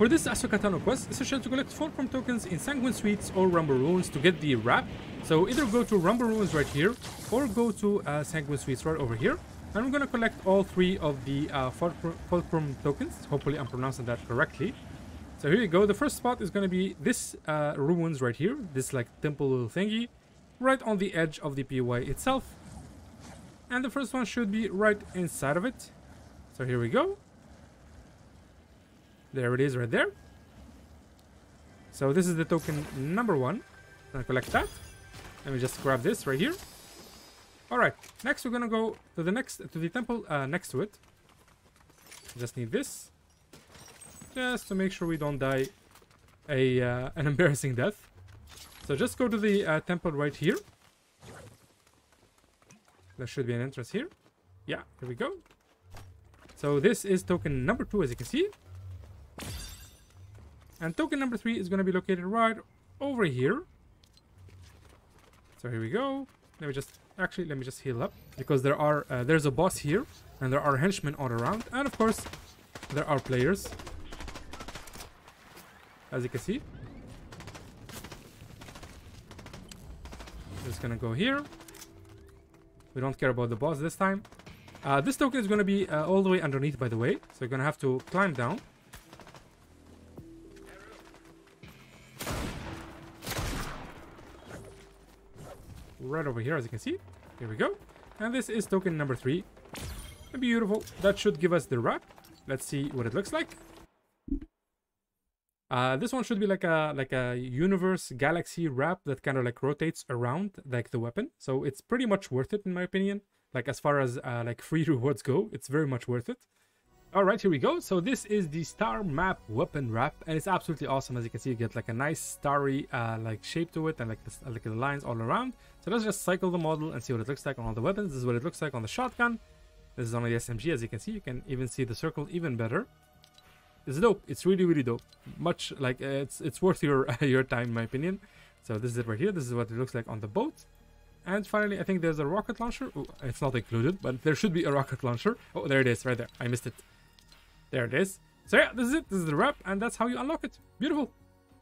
For this Ahsoka Tano quest, it's essential to collect Fulcrum Tokens in Sanguine Suites or Rumble Ruins to get the wrap. So either go to Rumble Ruins right here, or go to Sanguine Suites right over here. And we're gonna collect all three of the Fulcrum Tokens. Hopefully I'm pronouncing that correctly. So here you go. The first spot is gonna be this ruins right here. This like temple little thingy, right on the edge of the P.Y. itself. And the first one should be right inside of it. So here we go. There it is right there. So this is the token number one. I'm gonna collect that. Let me just grab this right here. All right, next we're gonna go to the temple next to it. Just need this, just to make sure we don't die an embarrassing death. So just go to the temple right here. There should be an entrance here. Yeah, here we go. So this is token number two, as you can see. And token number three is gonna be located right over here. So here we go. Let me just heal up, because there's a boss here and there are henchmen all around, and of course there are players, as you can see. Just gonna go here. We don't care about the boss this time. This token is gonna be all the way underneath, by the way, so you're gonna have to climb down. Right over here, as you can see. Here we go. And this is token number three. Beautiful. That should give us the wrap. Let's see what it looks like. This one should be like a universe galaxy wrap that kind of like rotates around like the weapon. So it's pretty much worth it, in my opinion. Like, as far as like free rewards go, it's very much worth it. All right, here we go. So this is the Star Map Weapon Wrap, and it's absolutely awesome. As you can see, you get like a nice starry like shape to it, and like the lines all around. So let's just cycle the model and see what it looks like on all the weapons. This is what it looks like on the shotgun. This is on the SMG, as you can see. You can even see the circle even better. It's dope. It's really, really dope. Much like it's worth your time, in my opinion. So this is it right here. This is what it looks like on the boat. And finally, I think there's a rocket launcher. Ooh, it's not included, but there should be a rocket launcher. Oh, there it is, right there. I missed it. There it is. So yeah, this is it. This is the wrap, and that's how you unlock it. Beautiful.